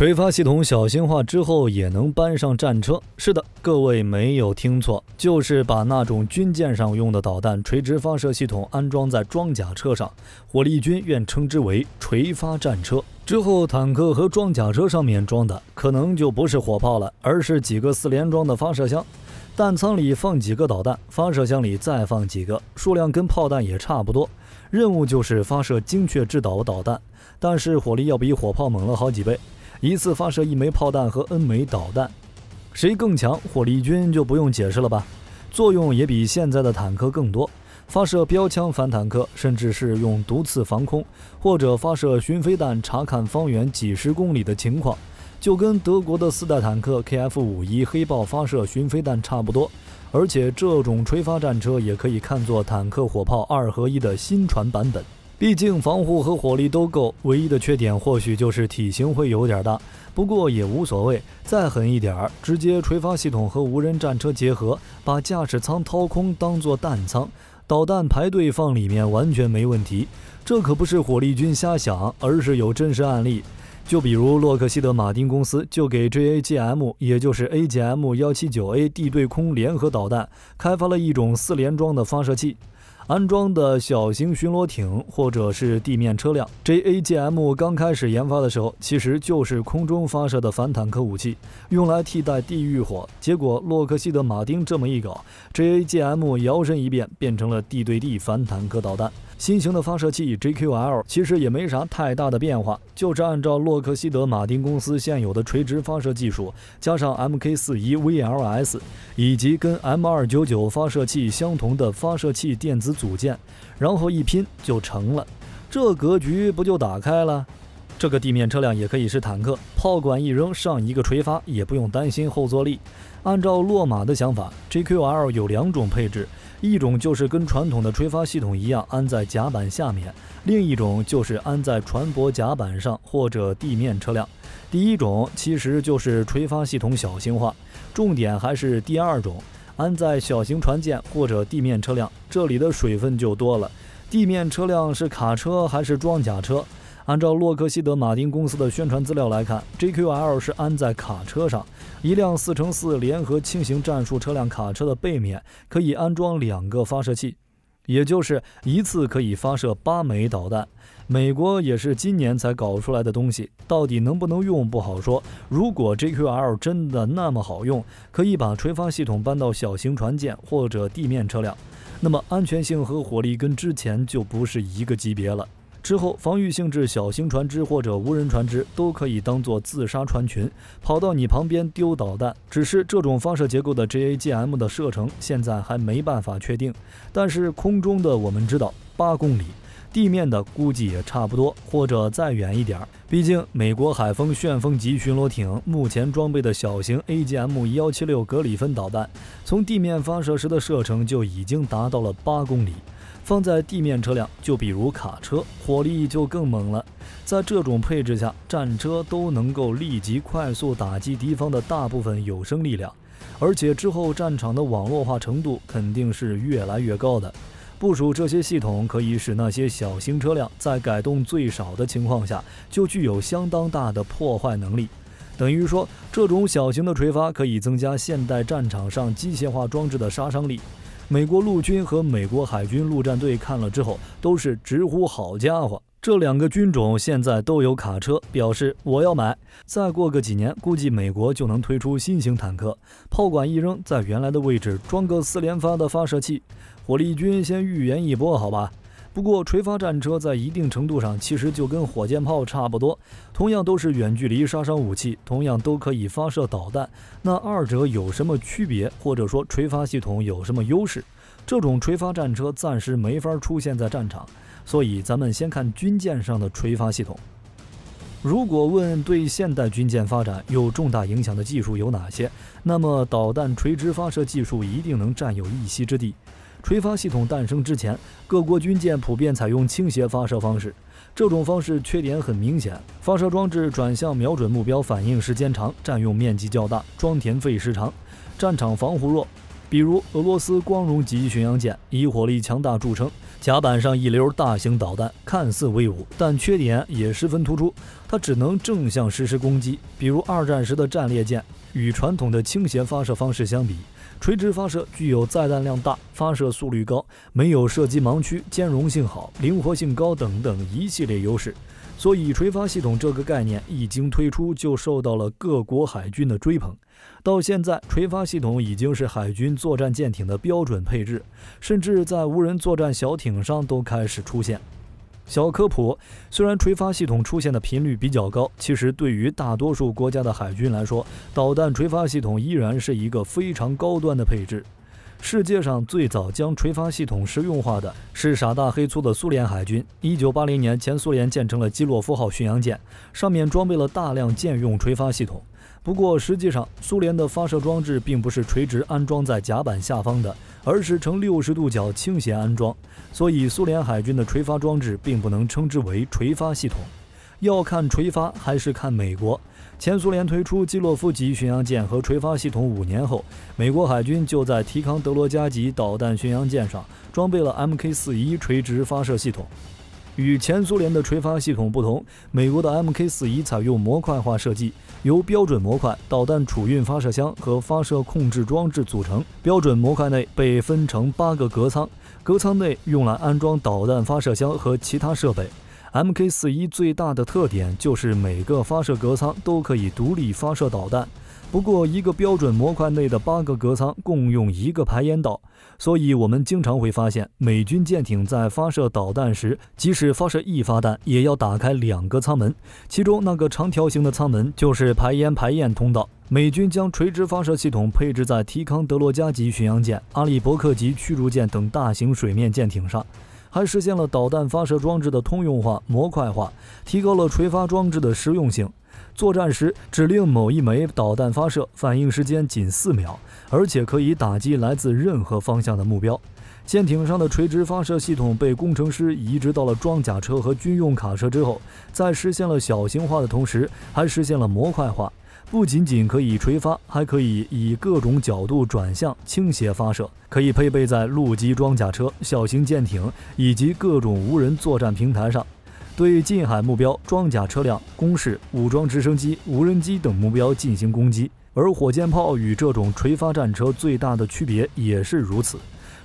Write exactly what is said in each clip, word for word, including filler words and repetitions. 垂发系统小型化之后也能搬上战车。是的，各位没有听错，就是把那种军舰上用的导弹垂直发射系统安装在装甲车上，火力军愿称之为垂发战车。 之后，坦克和装甲车上面装的可能就不是火炮了，而是几个四连装的发射箱，弹仓里放几个导弹，发射箱里再放几个，数量跟炮弹也差不多。任务就是发射精确制导导弹，但是火力要比火炮猛了好几倍，一次发射一枚炮弹和 N 枚导弹，谁更强？火力军就不用解释了吧，作用也比现在的坦克更多。 发射标枪反坦克，甚至是用毒刺防空，或者发射巡飞弹查看方圆几十公里的情况，就跟德国的四代坦克 K F 五十一黑豹发射巡飞弹差不多。而且这种垂发战车也可以看作坦克火炮二合一的新传版本，毕竟防护和火力都够。唯一的缺点或许就是体型会有点大，不过也无所谓。再狠一点儿，直接垂发系统和无人战车结合，把驾驶舱掏空当做弹仓。 导弹排队放里面完全没问题，这可不是火力军瞎想，而是有真实案例。就比如洛克希德马丁公司就给 J A G M， 也就是 A G M 一七九 A 地对空联合导弹，开发了一种四联装的发射器，安装的小型巡逻艇或者是地面车辆。J A G M 刚开始研发的时候，其实就是空中发射的反坦克武器，用来替代地狱火。结果洛克希德马丁这么一搞 ，J A G M 摇身一变，变成了地对地反坦克导弹。新型的发射器 J Q L 其实也没啥太大的变化，就是按照洛克希德马丁公司现有的垂直发射技术，加上 M K 四十一 V L S 以及跟 M 二九九发射器相同的发射器电子组件，然后一拼就成了。这格局不就打开了？ 这个地面车辆也可以是坦克，炮管一扔上一个垂发，也不用担心后坐力。按照洛马的想法 ，J Q L 有两种配置，一种就是跟传统的垂发系统一样安在甲板下面，另一种就是安在船舶甲板上或者地面车辆。第一种其实就是垂发系统小型化，重点还是第二种，安在小型船舰或者地面车辆，这里的水分就多了。地面车辆是卡车还是装甲车？ 按照洛克希德马丁公司的宣传资料来看 ，J Q L 是安在卡车上，一辆 四乘四 联合轻型战术车辆卡车的背面可以安装两个发射器，也就是一次可以发射八枚导弹。美国也是今年才搞出来的东西，到底能不能用不好说。如果 J Q L 真的那么好用，可以把垂发系统搬到小型船舰或者地面车辆，那么安全性和火力跟之前就不是一个级别了。 之后，防御性质小型船只或者无人船只都可以当做自杀船群，跑到你旁边丢导弹。只是这种发射结构的 J A G M 的射程现在还没办法确定，但是空中的我们知道八公里，地面的估计也差不多，或者再远一点。毕竟美国海风旋风级巡逻艇目前装备的小型 A G M 一七六格里芬导弹，从地面发射时的射程就已经达到了八公里。 放在地面车辆，就比如卡车，火力就更猛了。在这种配置下，战车都能够立即快速打击敌方的大部分有生力量，而且之后战场的网络化程度肯定是越来越高的。部署这些系统可以使那些小型车辆在改动最少的情况下，就具有相当大的破坏能力。 等于说，这种小型的垂发可以增加现代战场上机械化装置的杀伤力。美国陆军和美国海军陆战队看了之后，都是直呼好家伙！这两个军种现在都有卡车，表示我要买。再过个几年，估计美国就能推出新型坦克，炮管一扔，在原来的位置装个四连发的发射器。火力军先预言一波，好吧？ 不过，垂发战车在一定程度上其实就跟火箭炮差不多，同样都是远距离杀伤武器，同样都可以发射导弹。那二者有什么区别，或者说垂发系统有什么优势？这种垂发战车暂时没法出现在战场，所以咱们先看军舰上的垂发系统。如果问对现代军舰发展有重大影响的技术有哪些，那么导弹垂直发射技术一定能占有一席之地。 垂发系统诞生之前，各国军舰普遍采用倾斜发射方式。这种方式缺点很明显：发射装置转向瞄准目标反应时间长，占用面积较大，装填费时长，战场防护弱。比如俄罗斯光荣级巡洋舰以火力强大著称，甲板上一溜大型导弹，看似威武，但缺点也十分突出，它只能正向实施攻击。比如二战时的战列舰，与传统的倾斜发射方式相比，垂直发射具有载弹量大、发射速率高、没有射击盲区、兼容性好、灵活性高等等一系列优势。 所以，垂发系统这个概念一经推出，就受到了各国海军的追捧。到现在，垂发系统已经是海军作战舰艇的标准配置，甚至在无人作战小艇上都开始出现。小科普：虽然垂发系统出现的频率比较高，其实对于大多数国家的海军来说，导弹垂发系统依然是一个非常高端的配置。 世界上最早将垂发系统实用化的是傻大黑粗的苏联海军。一九八零年前，苏联建成了基洛夫号巡洋舰，上面装备了大量舰用垂发系统。不过，实际上苏联的发射装置并不是垂直安装在甲板下方的，而是呈六十度角倾斜安装，所以苏联海军的垂发装置并不能称之为垂发系统。 要看垂发还是看美国？前苏联推出基洛夫级巡洋舰和垂发系统五年后，美国海军就在提康德罗加级导弹巡洋舰上装备了 M K 四十一垂直发射系统。与前苏联的垂发系统不同，美国的 M K 四十一采用模块化设计，由标准模块、导弹储运发射箱和发射控制装置组成。标准模块内被分成八个隔舱，隔舱内用来安装导弹发射箱和其他设备。 M K 四十一最大的特点就是每个发射隔舱都可以独立发射导弹，不过一个标准模块内的八个隔舱共用一个排烟道，所以我们经常会发现美军舰艇在发射导弹时，即使发射一发弹，也要打开两个舱门，其中那个长条形的舱门就是排烟排焰通道。 美军将垂直发射系统配置在提康德罗加级巡洋舰、阿利伯克级驱逐舰等大型水面舰艇上，还实现了导弹发射装置的通用化、模块化，提高了垂发装置的实用性。作战时，指令某一枚导弹发射，反应时间仅四秒，而且可以打击来自任何方向的目标。 舰艇上的垂直发射系统被工程师移植到了装甲车和军用卡车之后，在实现了小型化的同时，还实现了模块化，不仅仅可以垂发，还可以以各种角度转向、倾斜发射，可以配备在陆基装甲车、小型舰艇以及各种无人作战平台上。 对近海目标、装甲车辆、工事、武装直升机、无人机等目标进行攻击，而火箭炮与这种垂发战车最大的区别也是如此：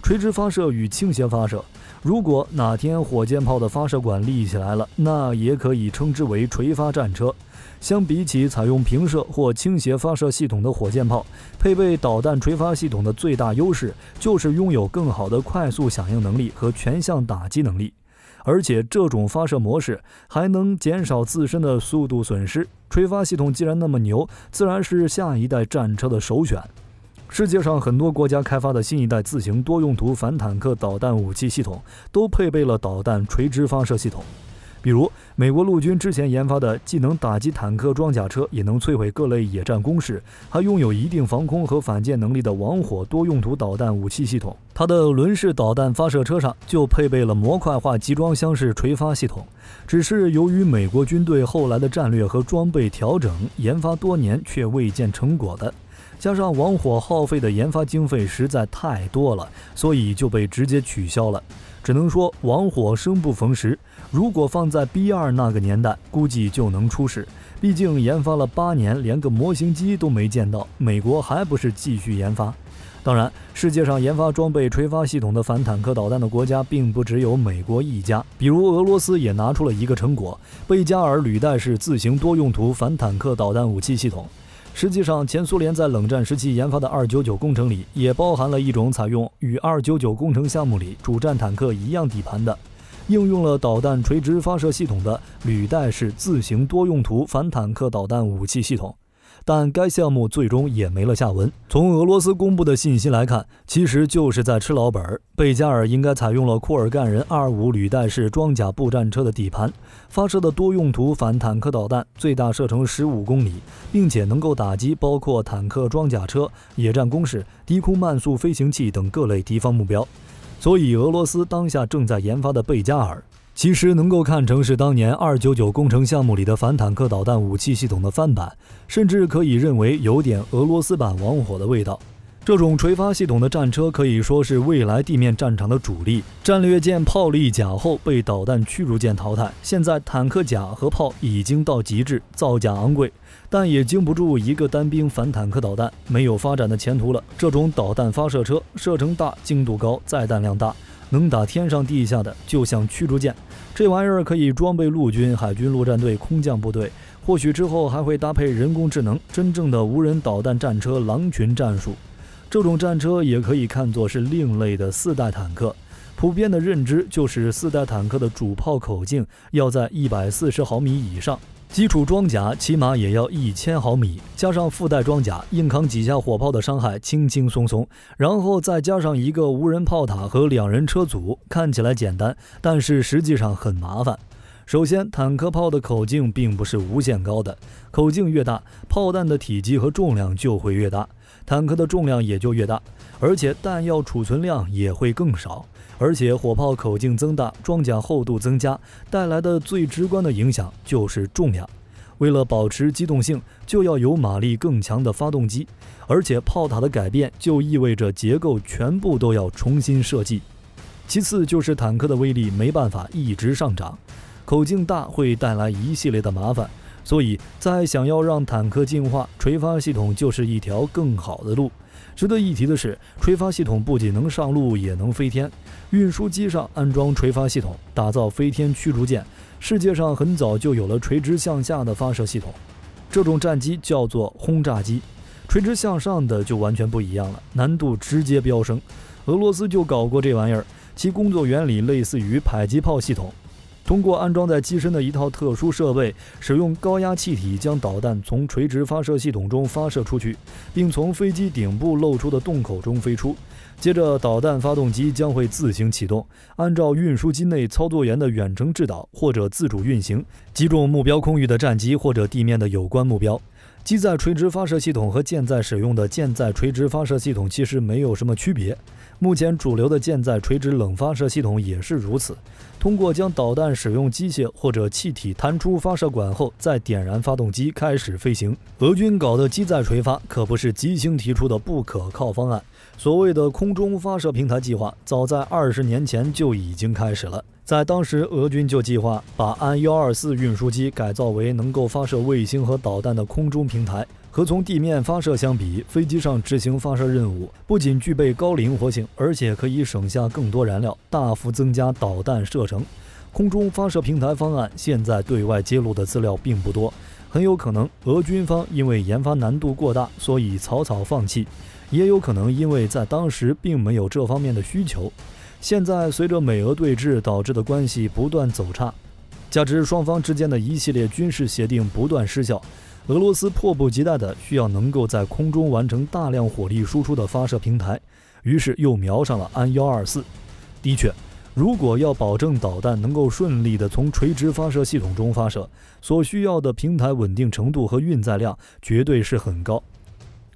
垂直发射与倾斜发射。如果哪天火箭炮的发射管立起来了，那也可以称之为垂发战车。相比起采用平射或倾斜发射系统的火箭炮，配备导弹垂发系统的最大优势就是拥有更好的快速响应能力和全向打击能力。 而且这种发射模式还能减少自身的速度损失。垂发系统既然那么牛，自然是下一代战车的首选。世界上很多国家开发的新一代自行多用途反坦克导弹武器系统都配备了导弹垂直发射系统。比如，美国陆军之前研发的既能打击坦克、装甲车，也能摧毁各类野战工事，还拥有一定防空和反舰能力的网火多用途导弹武器系统。 它的轮式导弹发射车上就配备了模块化集装箱式垂发系统，只是由于美国军队后来的战略和装备调整，研发多年却未见成果的，加上网火耗费的研发经费实在太多了，所以就被直接取消了。只能说网火生不逢时，如果放在 B 二那个年代，估计就能出事。毕竟研发了八年，连个模型机都没见到，美国还不是继续研发？ 当然，世界上研发装备垂发系统的反坦克导弹的国家并不只有美国一家，比如俄罗斯也拿出了一个成果——贝加尔履带式自行多用途反坦克导弹武器系统。实际上，前苏联在冷战时期研发的二九九工程里，也包含了一种采用与二九九工程项目里主战坦克一样底盘的。 应用了导弹垂直发射系统的履带式自行多用途反坦克导弹武器系统，但该项目最终也没了下文。从俄罗斯公布的信息来看，其实就是在吃老本。贝加尔应该采用了库尔干人二五履带式装甲步战车的底盘，发射的多用途反坦克导弹最大射程十五公里，并且能够打击包括坦克、装甲车、野战工事、低空慢速飞行器等各类敌方目标。 所以，俄罗斯当下正在研发的贝加尔，其实能够看成是当年二九九工程项目里的反坦克导弹武器系统的翻版，甚至可以认为有点俄罗斯版网火的味道。这种垂发系统的战车可以说是未来地面战场的主力。战略舰炮力甲后被导弹驱逐舰淘汰，现在坦克甲和炮已经到极致，造价昂贵，但也经不住一个单兵反坦克导弹，没有发展的前途了。这种导弹发射车射程大、精度高、载弹量大，能打天上地下的，就像驱逐舰。这玩意儿可以装备陆军、海军陆战队、空降部队。 或许之后还会搭配人工智能，真正的无人导弹战车狼群战术。这种战车也可以看作是另类的四代坦克。普遍的认知就是四代坦克的主炮口径要在一百四十毫米以上，基础装甲起码也要 一千毫米，加上附带装甲，硬扛几下火炮的伤害轻轻松松。然后再加上一个无人炮塔和两人车组，看起来简单，但是实际上很麻烦。 首先，坦克炮的口径并不是无限高的，口径越大，炮弹的体积和重量就会越大，坦克的重量也就越大，而且弹药储存量也会更少。而且火炮口径增大，装甲厚度增加，带来的最直观的影响就是重量。为了保持机动性，就要有马力更强的发动机，而且炮塔的改变就意味着结构全部都要重新设计。其次就是坦克的威力没办法一直上涨。 口径大会带来一系列的麻烦，所以在想要让坦克进化，垂发系统就是一条更好的路。值得一提的是，垂发系统不仅能上路，也能飞天。运输机上安装垂发系统，打造飞天驱逐舰。世界上很早就有了垂直向下的发射系统，这种战机叫做轰炸机。垂直向上的就完全不一样了，难度直接飙升。俄罗斯就搞过这玩意儿，其工作原理类似于迫击炮系统。 通过安装在机身的一套特殊设备，使用高压气体将导弹从垂直发射系统中发射出去，并从飞机顶部露出的洞口中飞出。接着，导弹发动机将会自行启动，按照运输机内操作员的远程制导或者自主运行，击中目标空域的战机或者地面的有关目标。 机载垂直发射系统和舰载使用的舰载垂直发射系统其实没有什么区别。目前主流的舰载垂直冷发射系统也是如此，通过将导弹使用机械或者气体弹出发射管后，再点燃发动机开始飞行。俄军搞的机载垂发可不是吉星提出的不可靠方案，所谓的空中发射平台计划，早在二十年前就已经开始了。 在当时，俄军就计划把安一二四运输机改造为能够发射卫星和导弹的空中平台。和从地面发射相比，飞机上执行发射任务不仅具备高灵活性，而且可以省下更多燃料，大幅增加导弹射程。空中发射平台方案现在对外揭露的资料并不多，很有可能俄军方因为研发难度过大，所以草草放弃；也有可能因为在当时并没有这方面的需求。 现在，随着美俄对峙导致的关系不断走差，加之双方之间的一系列军事协定不断失效，俄罗斯迫不及待地需要能够在空中完成大量火力输出的发射平台，于是又瞄上了安一二四。的确，如果要保证导弹能够顺利地从垂直发射系统中发射，所需要的平台稳定程度和运载量绝对是很高。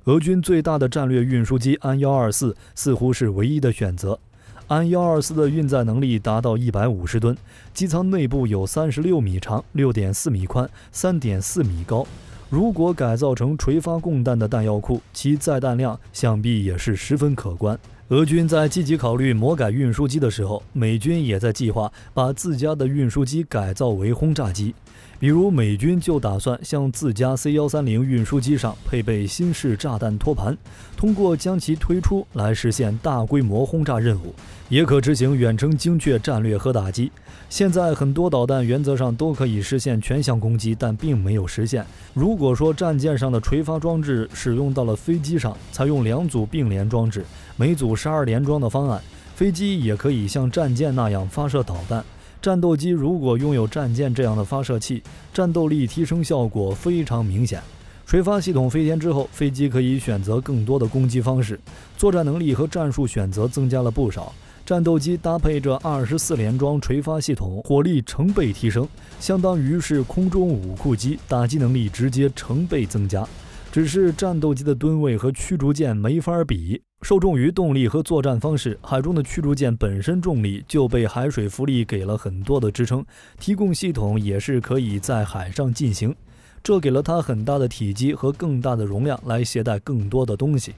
俄军最大的战略运输机安一二四似乎是唯一的选择。 安一二四的运载能力达到一百五十吨，机舱内部有三十六米长、六点四米宽、三点四米高。如果改造成垂发供弹的弹药库，其载弹量想必也是十分可观。俄军在积极考虑魔改运输机的时候，美军也在计划把自家的运输机改造为轰炸机。比如，美军就打算向自家 C一三零运输机上配备新式炸弹托盘，通过将其推出来实现大规模轰炸任务。 也可执行远程精确战略核打击。现在很多导弹原则上都可以实现全向攻击，但并没有实现。如果说战舰上的垂发装置使用到了飞机上，采用两组并联装置，每组十二联装的方案，飞机也可以像战舰那样发射导弹。战斗机如果拥有战舰这样的发射器，战斗力提升效果非常明显。 垂发系统飞天之后，飞机可以选择更多的攻击方式，作战能力和战术选择增加了不少。战斗机搭配着二十四联装垂发系统，火力成倍提升，相当于是空中武库机，打击能力直接成倍增加。只是战斗机的吨位和驱逐舰没法比，受重于动力和作战方式。海中的驱逐舰本身重力就被海水浮力给了很多的支撑，提供系统也是可以在海上进行。 这给了它很大的体积和更大的容量来携带更多的东西。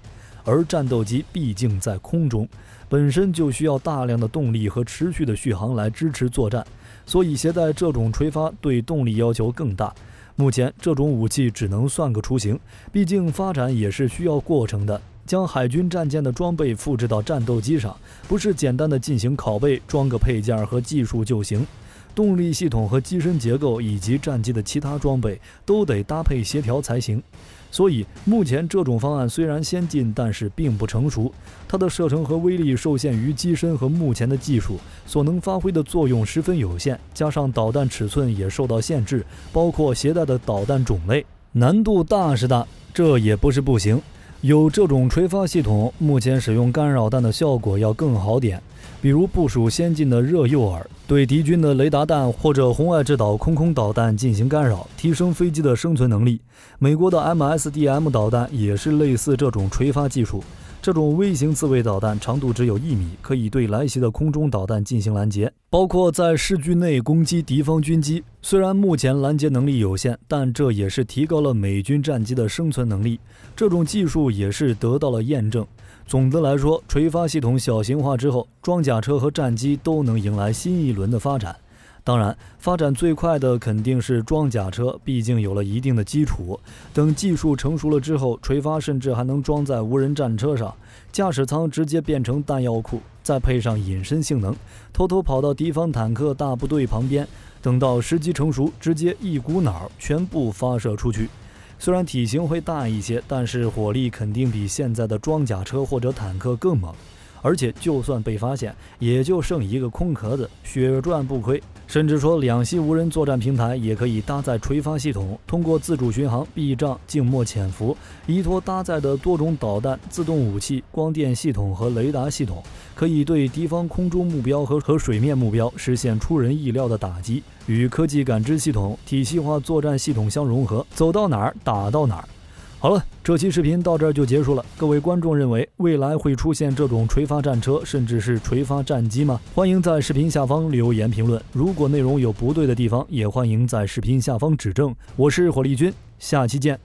而战斗机毕竟在空中，本身就需要大量的动力和持续的续航来支持作战，所以携带这种垂发对动力要求更大。目前这种武器只能算个雏形，毕竟发展也是需要过程的。 将海军战舰的装备复制到战斗机上，不是简单的进行拷贝、装个配件和技术就行。动力系统和机身结构以及战机的其他装备都得搭配协调才行。所以，目前这种方案虽然先进，但是并不成熟。它的射程和威力受限于机身和目前的技术，所能发挥的作用十分有限。加上导弹尺寸也受到限制，包括携带的导弹种类，难度大是大，这也不是不行。 有这种垂发系统，目前使用干扰弹的效果要更好点，比如部署先进的热诱饵，对敌军的雷达弹或者红外制导空空导弹进行干扰，提升飞机的生存能力。美国的 M S D M 导弹也是类似这种垂发技术。这种微型自卫导弹长度只有一米，可以对来袭的空中导弹进行拦截，包括在市区内攻击敌方军机。虽然目前拦截能力有限，但这也是提高了美军战机的生存能力。这种技术也是得到了验证。总的来说，垂发系统小型化之后，装甲车和战机都能迎来新一轮的发展。 当然，发展最快的肯定是装甲车，毕竟有了一定的基础。等技术成熟了之后，垂发甚至还能装在无人战车上，驾驶舱直接变成弹药库，再配上隐身性能，偷偷跑到敌方坦克大部队旁边，等到时机成熟，直接一股脑全部发射出去。虽然体型会大一些，但是火力肯定比现在的装甲车或者坦克更猛。 而且，就算被发现，也就剩一个空壳子，血赚不亏。甚至说，两栖无人作战平台也可以搭载垂发系统，通过自主巡航、避障、静默潜伏，依托搭载的多种导弹、自动武器、光电系统和雷达系统，可以对敌方空中目标和和水面目标实现出人意料的打击。与科技感知系统、体系化作战系统相融合，走到哪儿打到哪儿。 好了，这期视频到这儿就结束了。各位观众认为未来会出现这种垂发战车，甚至是垂发战机吗？欢迎在视频下方留言评论。如果内容有不对的地方，也欢迎在视频下方指正。我是火力军，下期见。